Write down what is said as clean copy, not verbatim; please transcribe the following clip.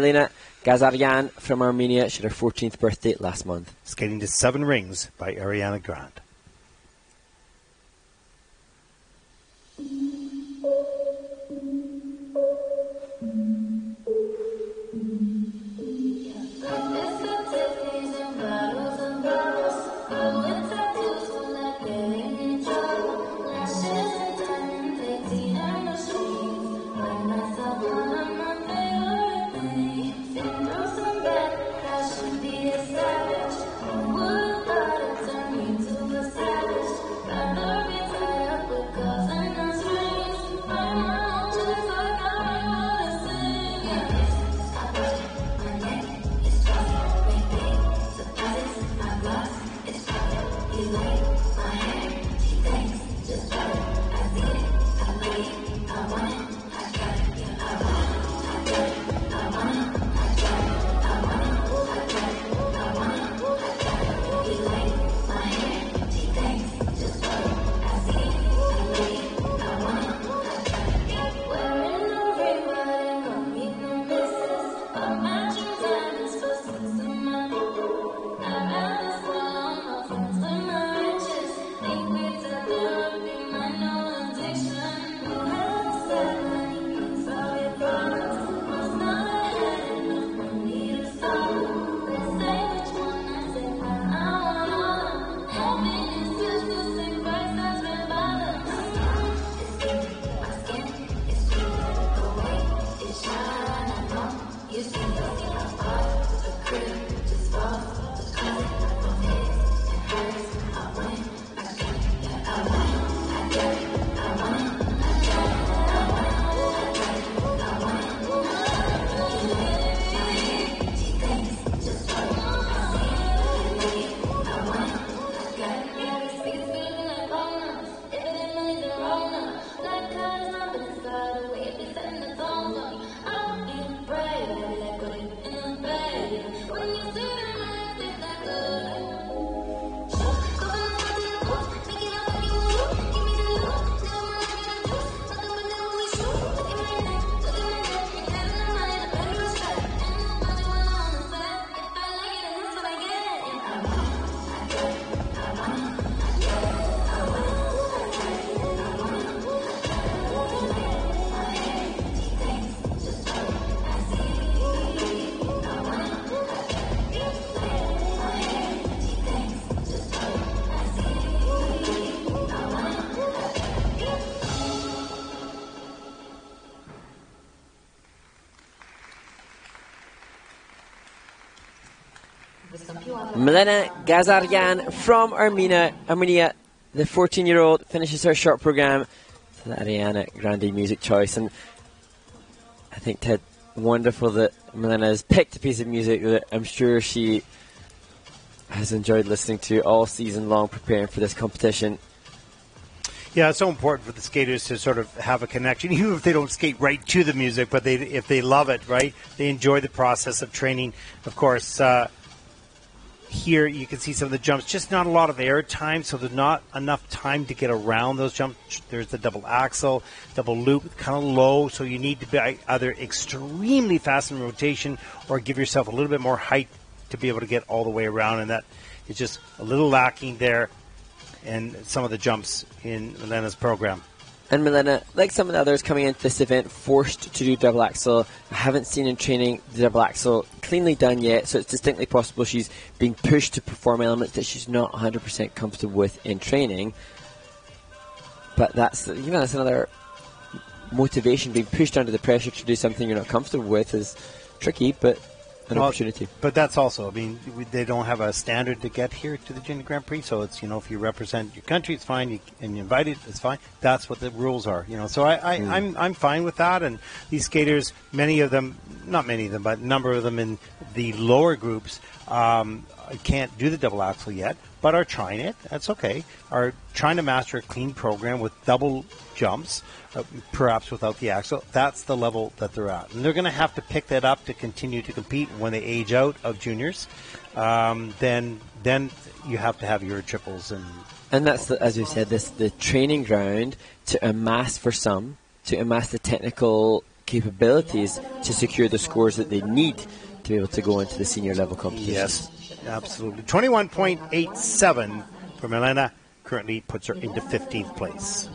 Milena Ghazaryan from Armenia. She had her 14th birthday last month. Skating to 7 rings by Ariana Grande. Milena Ghazaryan from Armenia, the 14-year-old, finishes her short program to the Ariana Grande music choice. And I think, Ted, wonderful that Milena has picked a piece of music that I'm sure she has enjoyed listening to all season long preparing for this competition. Yeah, it's so important for the skaters to sort of have a connection, even if they don't skate right to the music, but if they love it, right, they enjoy the process of training. Of course, here you can see some of the jumps, just not a lot of air time, so there's not enough time to get around those jumps. There's the double axel, double loop, kind of low, so you need to be either extremely fast in rotation or give yourself a little bit more height to be able to get all the way around, and that is just a little lacking there in some of the jumps in Milena's program. And Milena, like some of the others coming into this event, forced to do double axel. I haven't seen in training the double axel cleanly done yet, so it's distinctly possible she's being pushed to perform elements that she's not 100% comfortable with in training. But that's another motivation. Being pushed under the pressure to do something you're not comfortable with is tricky, but an opportunity. But that's also, I mean, they don't have a standard to get here to the Junior Grand Prix, so it's, you know, if you represent your country, it's fine, and you invite it, it's fine. That's what the rules are, you know. So I'm fine with that, and these skaters, many of them, not many of them, but a number of them in the lower groups can't do the double axel yet, but are trying it. That's okay. Are trying to master a clean program with double jumps, perhaps without the axel. That's the level that they're at, and they're going to have to pick that up to continue to compete. When they age out of juniors, then you have to have your triples, and that's as you said, the training ground to amass the technical capabilities to secure the scores that they need to be able to go into the senior level competition. Yes, absolutely. 21.87 for Milena currently puts her into 15th place.